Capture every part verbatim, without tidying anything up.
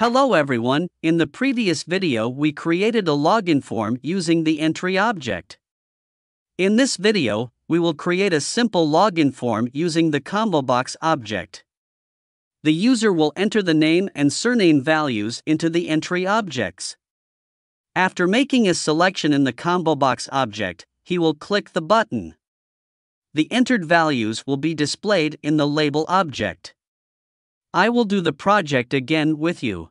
Hello everyone, in the previous video we created a login form using the entry object. In this video, we will create a simple login form using the ComboBox object. The user will enter the name and surname values into the entry objects. After making a selection in the ComboBox object, he will click the button. The entered values will be displayed in the label object. I will do the project again with you.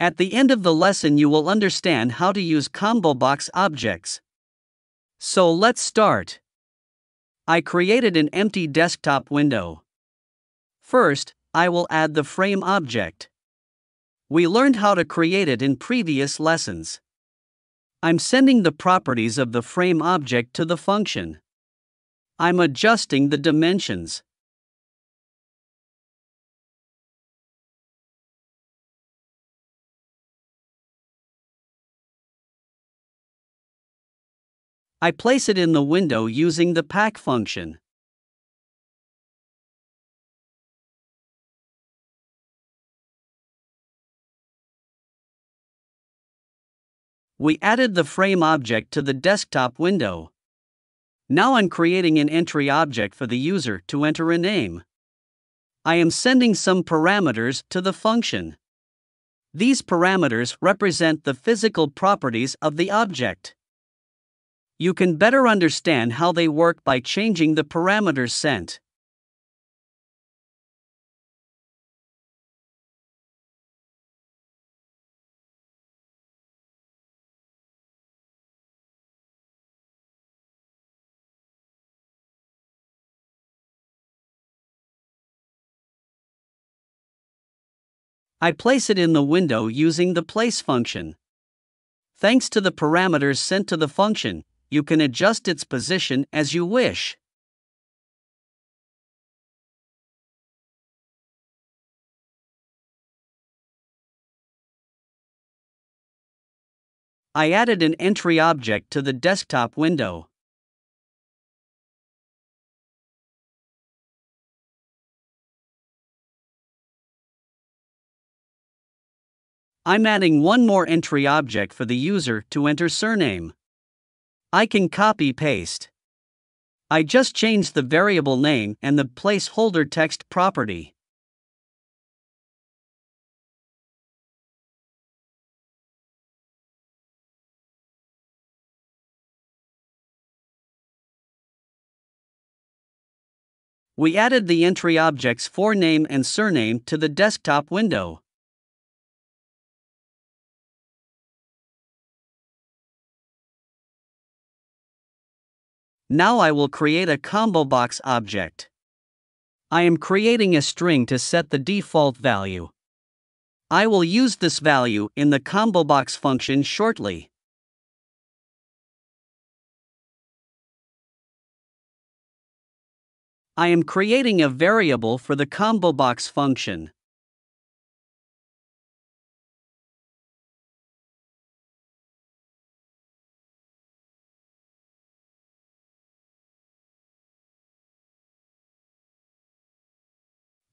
At the end of the lesson you will understand how to use ComboBox objects. So let's start. I created an empty desktop window. First, I will add the frame object. We learned how to create it in previous lessons. I'm sending the properties of the frame object to the function. I'm adjusting the dimensions. I place it in the window using the pack function. We added the frame object to the desktop window. Now I'm creating an entry object for the user to enter a name. I am sending some parameters to the function. These parameters represent the physical properties of the object. You can better understand how they work by changing the parameters sent. I place it in the window using the place function. Thanks to the parameters sent to the function, you can adjust its position as you wish. I added an entry object to the desktop window. I'm adding one more entry object for the user to enter surname. I can copy-paste. I just changed the variable name and the placeholder text property. We added the entry objects for name and surname to the desktop window. Now I will create a ComboBox object. I am creating a string to set the default value. I will use this value in the ComboBox function shortly. I am creating a variable for the ComboBox function.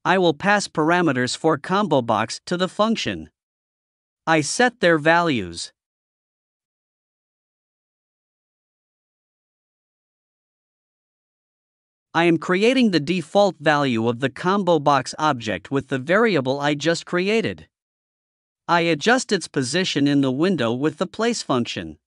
I will pass parameters for ComboBox to the function. I set their values. I am creating the default value of the ComboBox object with the variable I just created. I adjust its position in the window with the place function.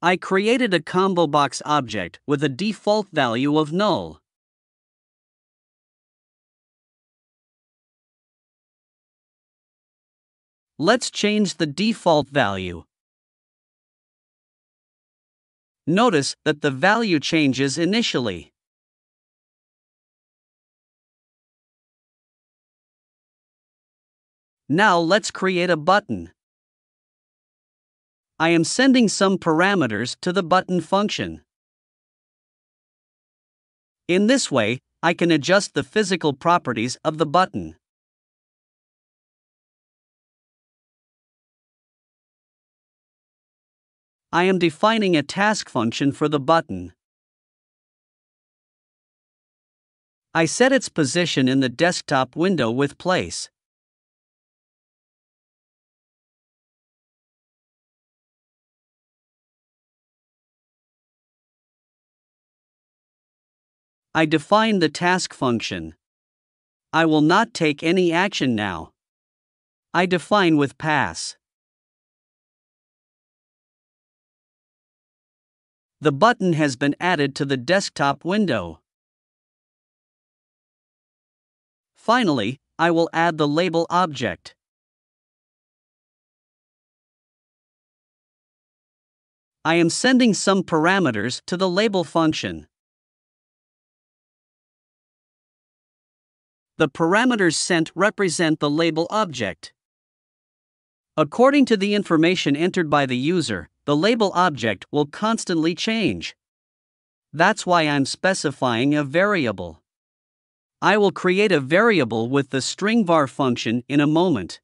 I created a ComboBox object with a default value of null. Let's change the default value. Notice that the value changes initially. Now let's create a button. I am sending some parameters to the button function. In this way, I can adjust the physical properties of the button. I am defining a task function for the button. I set its position in the desktop window with place. I define the task function. I will not take any action now. I define with pass. The button has been added to the desktop window. Finally, I will add the label object. I am sending some parameters to the label function. The parameters sent represent the label object. According to the information entered by the user, the label object will constantly change. That's why I'm specifying a variable. I will create a variable with the StringVar function in a moment.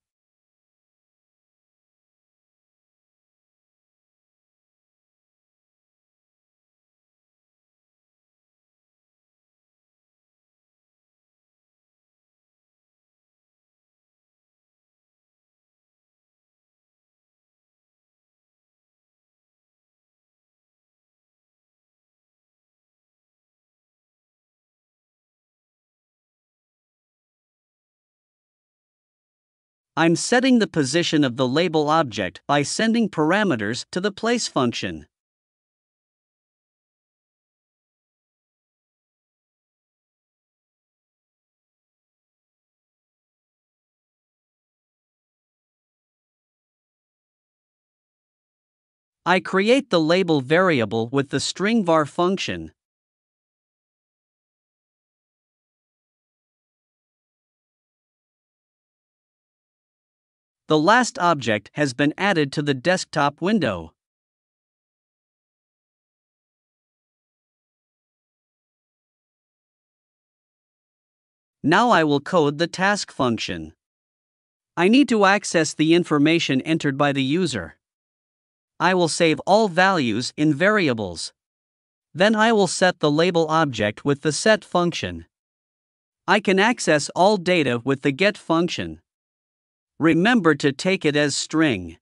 I'm setting the position of the label object by sending parameters to the place function. I create the label variable with the StringVar function. The last object has been added to the desktop window. Now I will code the task function. I need to access the information entered by the user. I will save all values in variables. Then I will set the label object with the set function. I can access all data with the get function. Remember to take it as string.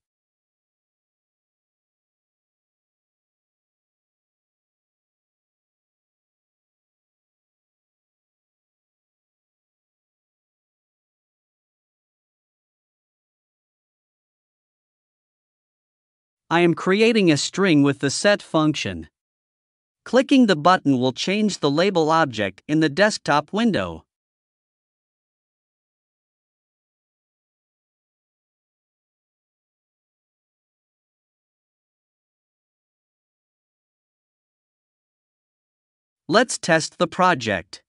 I am creating a string with the set function. Clicking the button will change the label object in the desktop window. Let's test the project.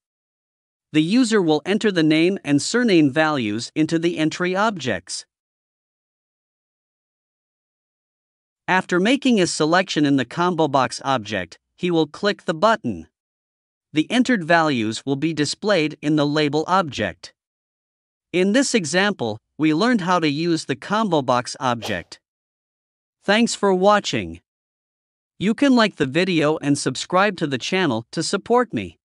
The user will enter the name and surname values into the entry objects. After making a selection in the ComboBox object, he will click the button. The entered values will be displayed in the label object. In this example, we learned how to use the ComboBox object. Thanks for watching. You can like the video and subscribe to the channel to support me.